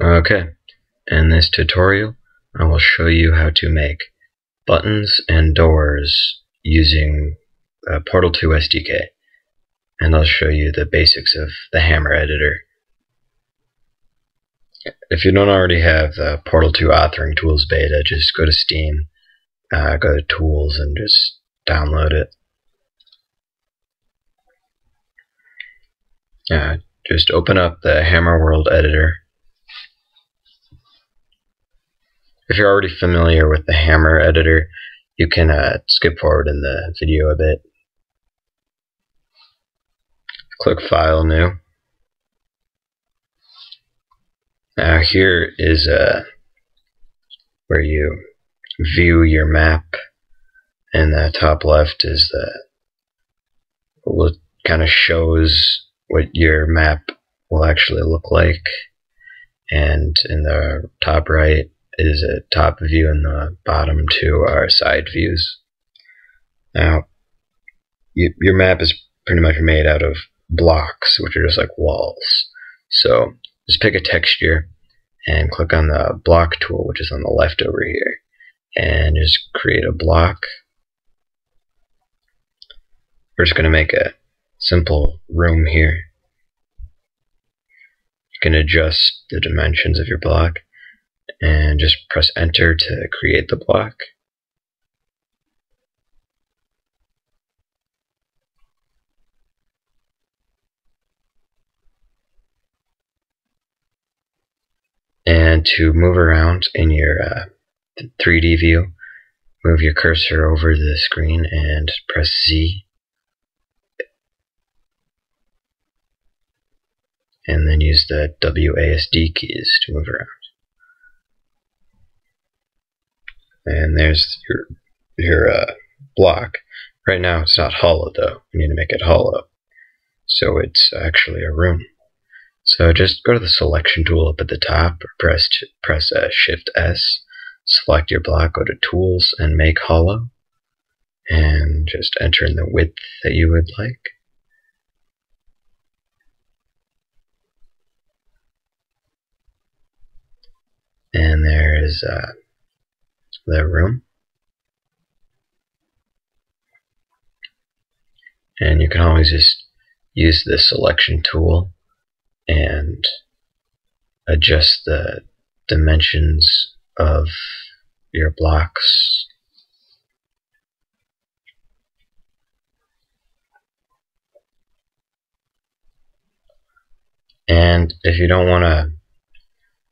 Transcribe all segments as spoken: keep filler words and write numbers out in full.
Okay, in this tutorial I will show you how to make buttons and doors using uh, Portal two S D K, and I'll show you the basics of the Hammer editor. If you don't already have the Portal two Authoring Tools Beta, just go to Steam, uh, go to Tools, and just download it. Uh, just open up the Hammer World Editor. If you're already familiar with the Hammer editor, you can uh, skip forward in the video a bit. Click File, New. Now here is uh, where you view your map. In the top left is the what kind of shows what your map will actually look like, and in the top right is a top view, and the bottom two are side views. Now, you, your map is pretty much made out of blocks, which are just like walls. So just pick a texture and click on the block tool, which is on the left over here, and just create a block. We're just going to make a simple room here. You can adjust the dimensions of your block, and just press enter to create the block. And to move around in your uh, three D view, move your cursor over the screen and press Z. And then use the W A S D keys to move around. And there's your your uh, block. Right now it's not hollow though. We need to make it hollow, so it's actually a room. So just go to the selection tool up at the top, press press uh, Shift-S, select your block, go to Tools and Make Hollow, and just enter in the width that you would like. And there is uh, the room, and you can always just use the selection tool and adjust the dimensions of your blocks. And if you don't want to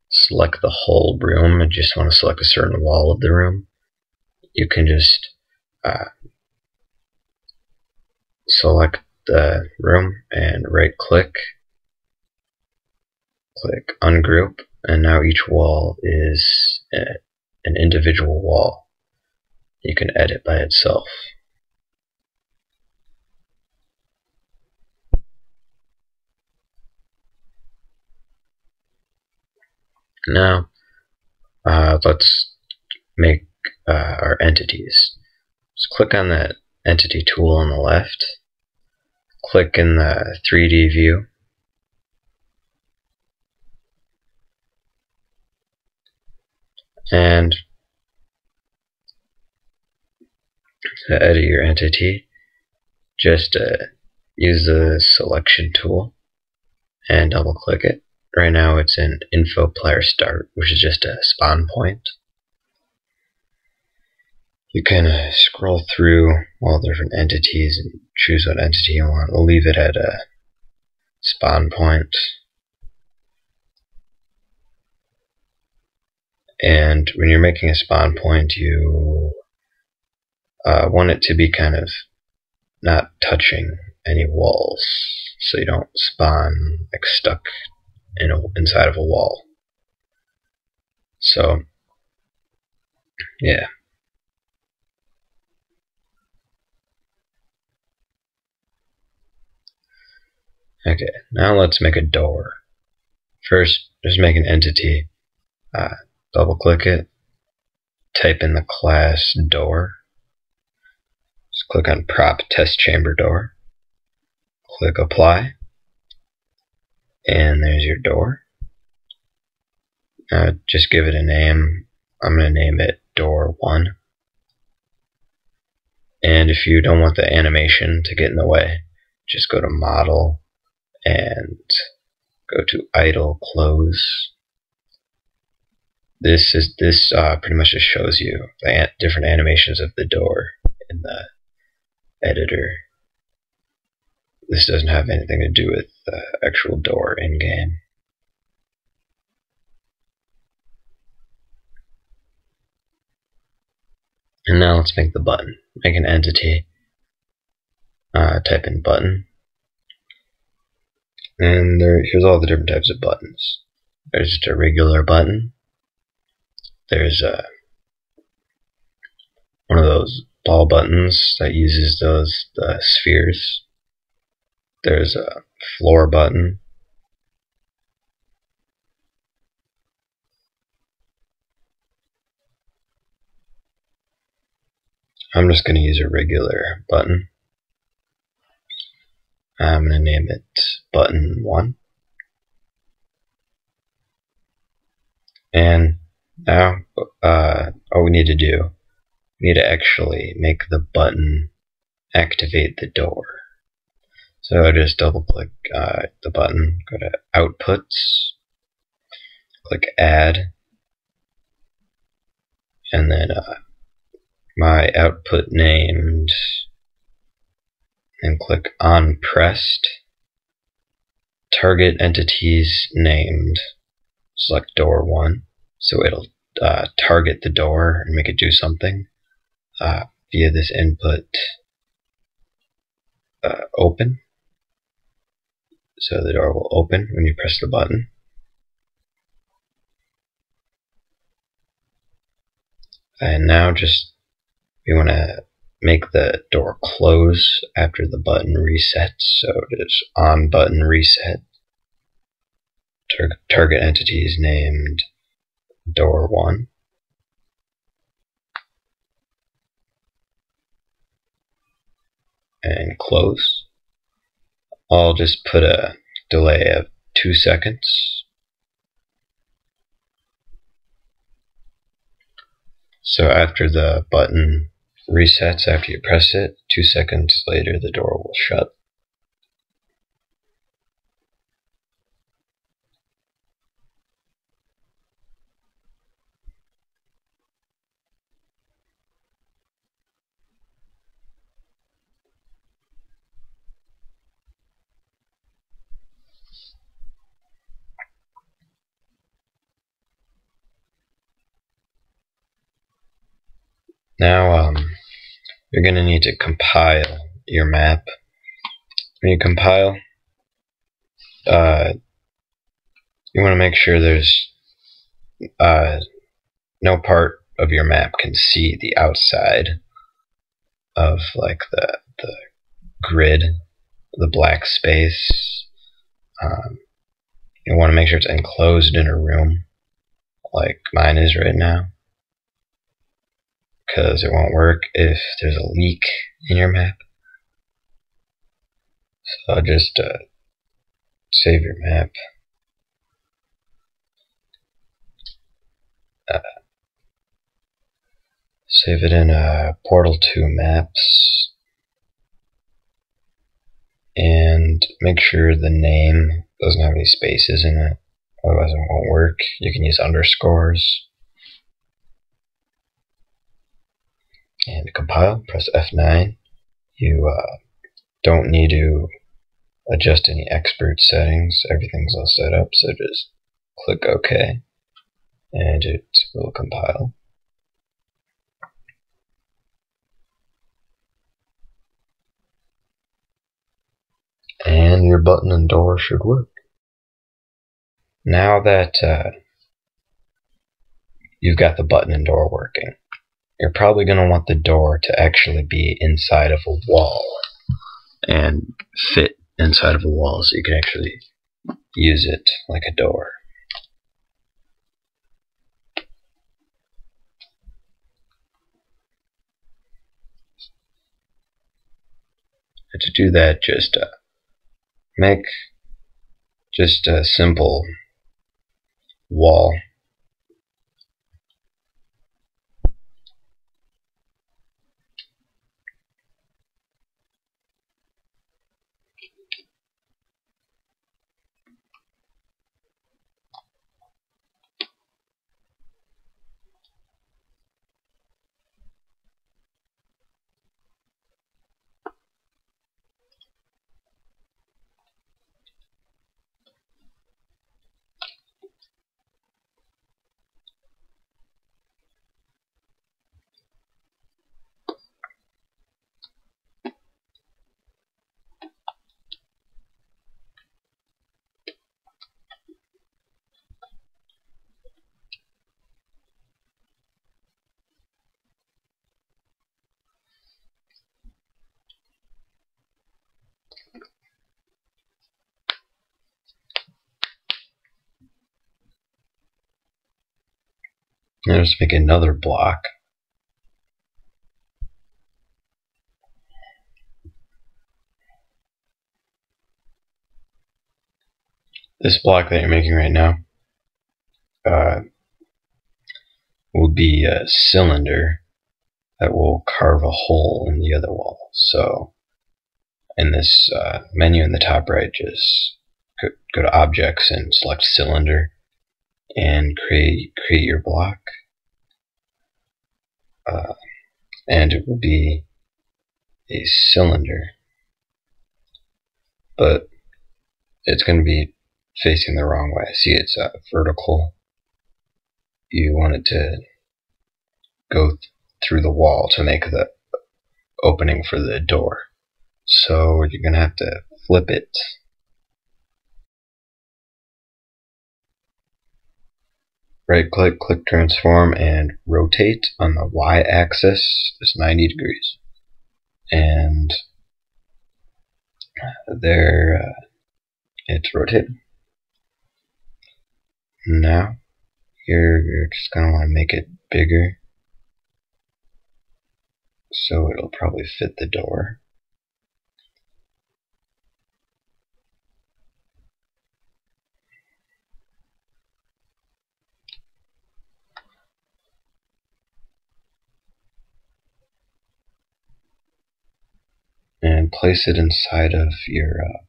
select the whole room and just want to select a certain wall of the room, you can just uh, select the room and right click, click Ungroup, and now each wall is a, an individual wall. You can edit by itself. Now, uh, let's make uh, our entities. Just click on the entity tool on the left, click in the three D view, and to edit your entity, just uh, use the selection tool and double click it. Right now it's in Info Player Start, which is just a spawn point. You can uh, scroll through all the different entities and choose what entity you want. We'll leave it at a spawn point. And when you're making a spawn point, you uh, want it to be kind of not touching any walls, so you don't spawn like stuck In a, inside of a wall. So yeah, okay, now let's make a door. First, just make an entity, uh, double click it, type in the class door, just click on Prop Test Chamber Door, click Apply, and there's your door. Uh, just give it a name. I'm going to name it door one. And if you don't want the animation to get in the way, just go to model and go to idle close. This is this uh, pretty much just shows you the an different animations of the door in the editor. This doesn't have anything to do with the actual door in game. And now let's make the button. Make an entity. Uh, type in button. And there, here's all the different types of buttons. There's just a regular button. There's a, one of those ball buttons that uses those the spheres. There's a floor button. I'm just going to use a regular button. I'm going to name it button one. And now, uh, all we need to do, we need to actually make the button activate the door. So I just double click uh, the button, go to Outputs, click Add, and then uh, my output named, and click On Pressed, target entities named, select door one. So it'll uh, target the door and make it do something uh, via this input uh, open. So the door will open when you press the button. And now just we want to make the door close after the button resets. So just on button reset, tar target entities named door one. And close. I'll just put a delay of two seconds. So after the button resets, after you press it, two seconds later the door will shut. Now um, you're going to need to compile your map. When you compile, uh, you want to make sure there's uh, no part of your map can see the outside of like the, the grid, the black space. Um, you want to make sure it's enclosed in a room like mine is right now, because it won't work if there's a leak in your map. So I'll just uh, save your map. Uh, save it in uh, Portal two Maps. And make sure the name doesn't have any spaces in it, otherwise it won't work. You can use underscores. And to compile, press F nine. You uh, don't need to adjust any expert settings. Everything's all set up, so just click OK, and it will compile. And your button and door should work. Now that uh, you've got the button and door working, you're probably going to want the door to actually be inside of a wall and fit inside of a wall so you can actually use it like a door. And to do that, just uh, make just a simple wall Let's make another block. This block that you're making right now uh, will be a cylinder that will carve a hole in the other wall. So in this uh, menu in the top right, just go, go to Objects and select Cylinder and create create your block. Uh, and it will be a cylinder, but it's going to be facing the wrong way. See, it's uh, vertical. You want it to go th through the wall to make the opening for the door. So you're going to have to flip it. Right click, click transform, and rotate on the Y axis is ninety degrees. And there uh, it's rotated. Now you're, you're just going to want to make it bigger, so it'll probably fit the door. And place it inside of your uh,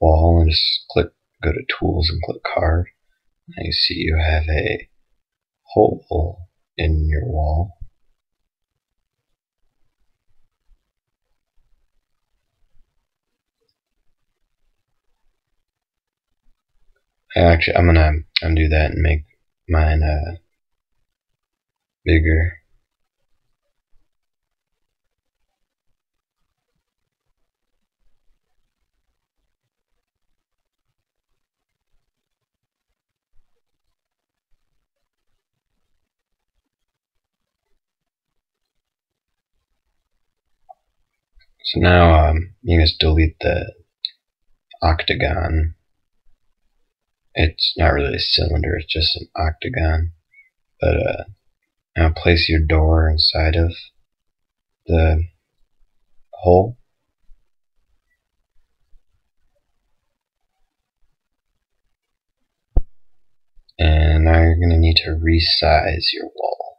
wall, and just click, go to Tools and click Carve. Now you see you have a hole in your wall. Actually, I'm gonna undo that and make mine uh, bigger. So now um, you can just delete the octagon. It's not really a cylinder, it's just an octagon. But uh, now place your door inside of the hole. And now you're going to need to resize your wall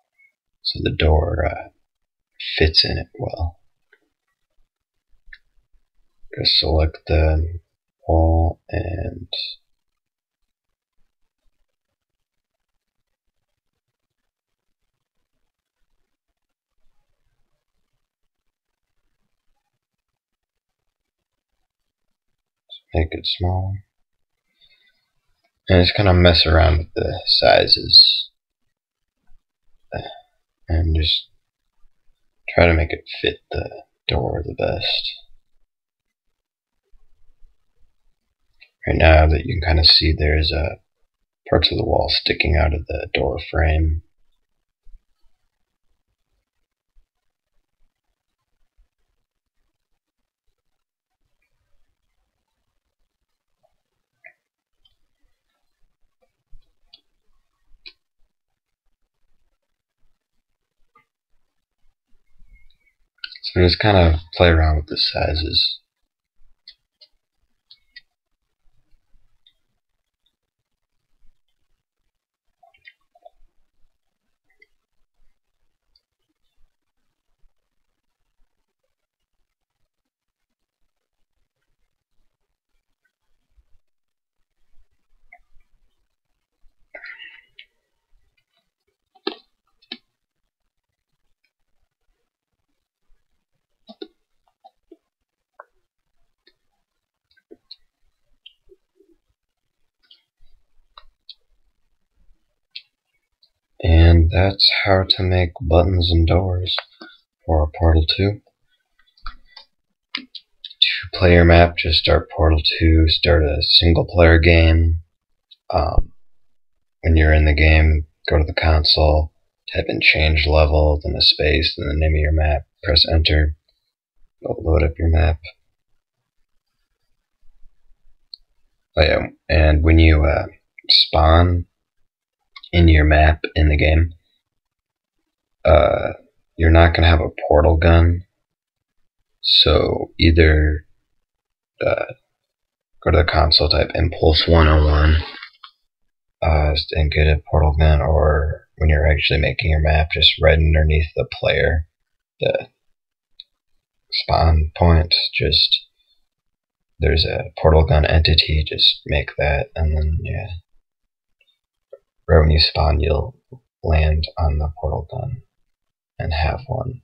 so the door uh, fits in it well. Just select the wall and make it smaller. And just kind of mess around with the sizes and just try to make it fit the door the best. Right now that you can kind of see there's uh, parts of the wall sticking out of the door frame. So just kind of play around with the sizes. And that's how to make buttons and doors for Portal two. To play your map, just start Portal two, start a single player game. Um, when you're in the game, go to the console, type in change level, then a space, then the name of your map, press enter, it'll load up your map. Oh, yeah. And when you uh, spawn, in your map in the game, uh, you're not going to have a portal gun. So either uh, go to the console, type Impulse one oh one uh, and get a portal gun, or when you're actually making your map, just right underneath the player, the spawn point, just there's a portal gun entity, just make that, and then yeah, right when you spawn, you'll land on the portal gun and have one.